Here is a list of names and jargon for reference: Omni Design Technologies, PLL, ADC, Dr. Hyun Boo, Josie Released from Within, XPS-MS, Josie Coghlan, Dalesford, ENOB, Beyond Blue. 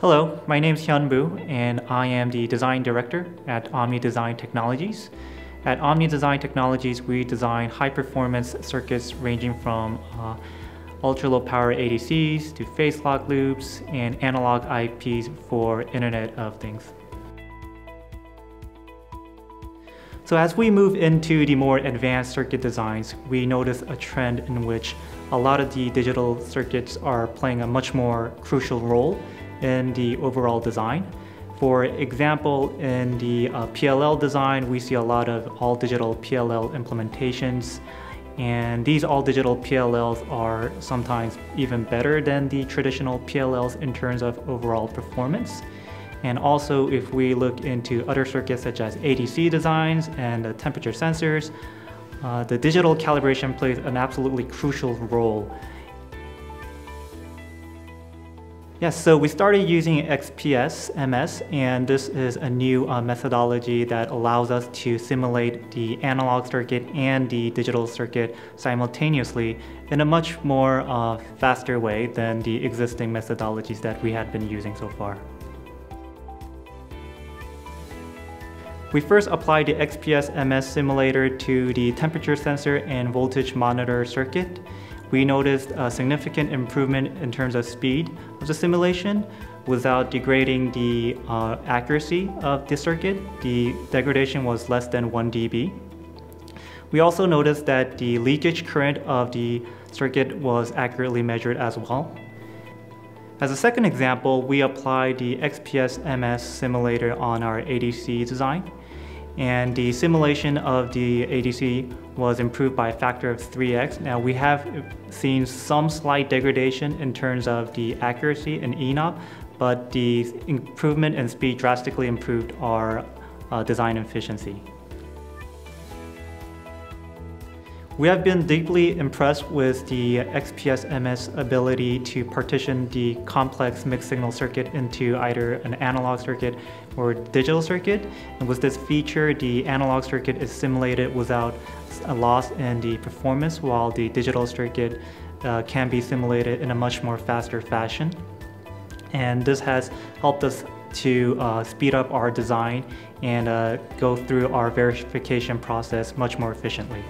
Hello, my name is Hyun Boo, and I am the design director at Omni Design Technologies. At Omni Design Technologies, we design high-performance circuits ranging from ultra-low power ADCs to phase lock loops and analog IPs for Internet of Things. So as we move into the more advanced circuit designs, we notice a trend in which a lot of the digital circuits are playing a much more crucial role in the overall design. For example, in the PLL design, we see a lot of all-digital PLL implementations, and these all-digital PLLs are sometimes even better than the traditional PLLs in terms of overall performance. And also, if we look into other circuits such as ADC designs and temperature sensors, the digital calibration plays an absolutely crucial role. Yes, so we started using XPS-MS, and this is a new methodology that allows us to simulate the analog circuit and the digital circuit simultaneously in a much more faster way than the existing methodologies that we had been using so far. We first applied the XPS-MS simulator to the temperature sensor and voltage monitor circuit. We noticed a significant improvement in terms of speed of the simulation without degrading the accuracy of the circuit. The degradation was less than 1 dB. We also noticed that the leakage current of the circuit was accurately measured as well. As a second example, we applied the XPS-MS simulator on our ADC design, and the simulation of the ADC was improved by a factor of 3x. Now, we have seen some slight degradation in terms of the accuracy in ENOB, but the improvement in speed drastically improved our design efficiency. We have been deeply impressed with the XPS-MS ability to partition the complex mixed signal circuit into either an analog circuit or digital circuit. And with this feature, the analog circuit is simulated without a loss in the performance, while the digital circuit can be simulated in a much more faster fashion. And this has helped us to speed up our design and go through our verification process much more efficiently.